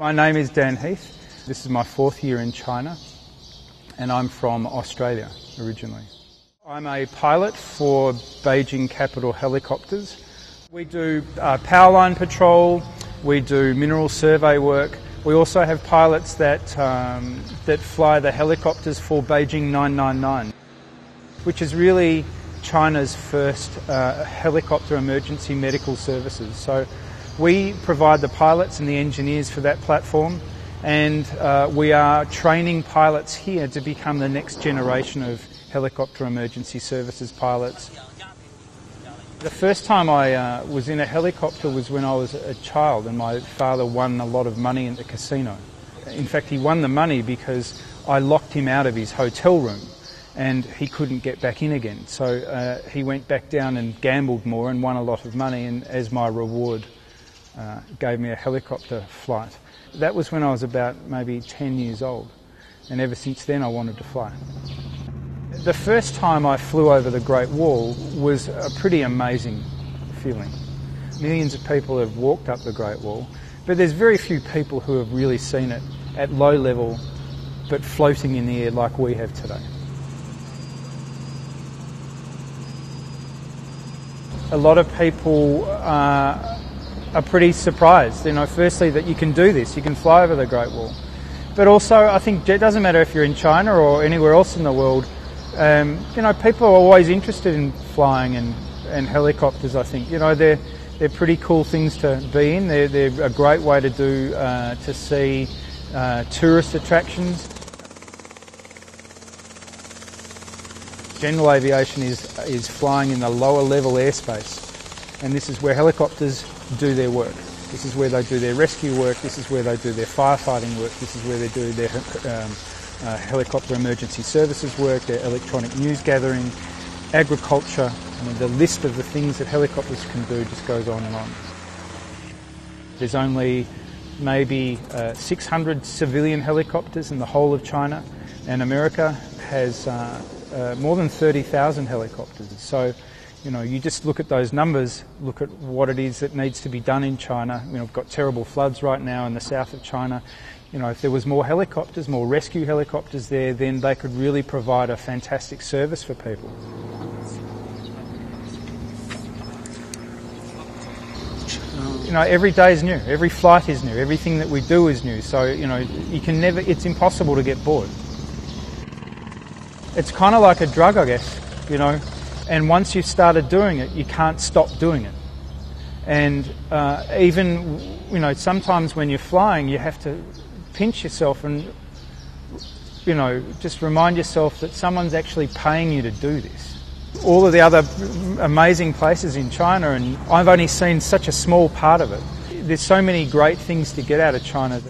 My name is Dan Heath. This is my fourth year in China, and I'm from Australia originally. I'm a pilot for Beijing Capital Helicopters. We do power line patrol, we do mineral survey work. We also have pilots that, fly the helicopters for Beijing 999, which is really China's first helicopter emergency medical services. So we provide the pilots and the engineers for that platform, and we are training pilots here to become the next generation of helicopter emergency services pilots. The first time I was in a helicopter was when I was a child, and my father won a lot of money at the casino. In fact, he won the money because I locked him out of his hotel room and he couldn't get back in again. So he went back down and gambled more and won a lot of money, and as my reward, gave me a helicopter flight. That was when I was about maybe 10 years old, and ever since then I wanted to fly. The first time I flew over the Great Wall was a pretty amazing feeling. Millions of people have walked up the Great Wall, but there's very few people who have really seen it at low level but floating in the air like we have today. A lot of people are pretty surprised, you know, firstly that you can do this, you can fly over the Great Wall. But also, I think it doesn't matter if you're in China or anywhere else in the world, you know, people are always interested in flying and helicopters, I think. You know, they're pretty cool things to be in. They're a great way to do, to see tourist attractions. General aviation is flying in the lower level airspace, and this is where helicopters do their work. This is where they do their rescue work, this is where they do their firefighting work, this is where they do their helicopter emergency services work, their electronic news gathering, agriculture. I mean, the list of the things that helicopters can do just goes on and on. There's only maybe 600 civilian helicopters in the whole of China, and America has more than 30,000 helicopters. So, you know, you just look at those numbers, look at what it is that needs to be done in China. You know, we've got terrible floods right now in the south of China. You know, if there was more helicopters, more rescue helicopters there, then they could really provide a fantastic service for people. You know, every day is new, every flight is new, everything that we do is new. So, you know, you can never, it's impossible to get bored. It's kind of like a drug, I guess, you know. And once you've started doing it, you can't stop doing it. And even, you know, sometimes when you're flying, you have to pinch yourself and, you know, just remind yourself that someone's actually paying you to do this. All of the other amazing places in China, and I've only seen such a small part of it. There's so many great things to get out of China.